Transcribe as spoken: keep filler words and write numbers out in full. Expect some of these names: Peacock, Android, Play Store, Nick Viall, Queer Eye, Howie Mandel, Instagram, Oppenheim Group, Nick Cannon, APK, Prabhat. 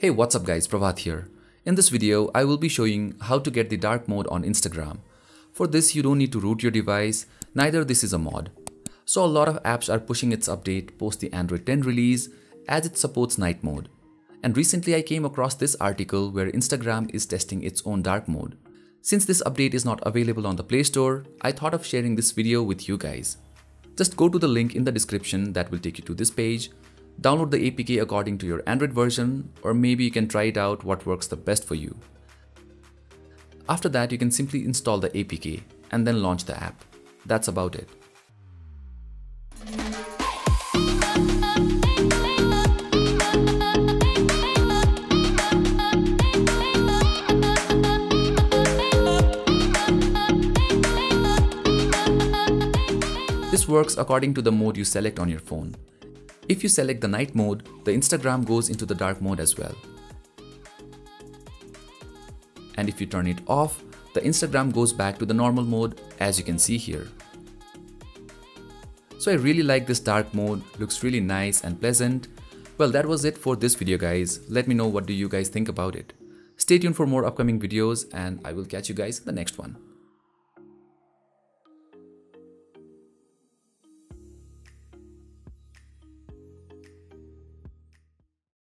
Hey, what's up guys, Prabhat here. In this video, I will be showing how to get the dark mode on Instagram. For this, you don't need to root your device, neither this is a mod. So a lot of apps are pushing its update post the Android ten release as it supports night mode. And recently I came across this article where Instagram is testing its own dark mode. Since this update is not available on the Play Store, I thought of sharing this video with you guys. Just go to the link in the description that will take you to this page. Download the A P K according to your Android version, or maybe you can try it out what works the best for you. After that, you can simply install the A P K and then launch the app. That's about it. This works according to the mode you select on your phone. If you select the night mode, the Instagram goes into the dark mode as well. And if you turn it off, the Instagram goes back to the normal mode as you can see here. So I really like this dark mode, looks really nice and pleasant. Well, that was it for this video guys. Let me know what do you guys think about it. Stay tuned for more upcoming videos and I will catch you guys in the next one.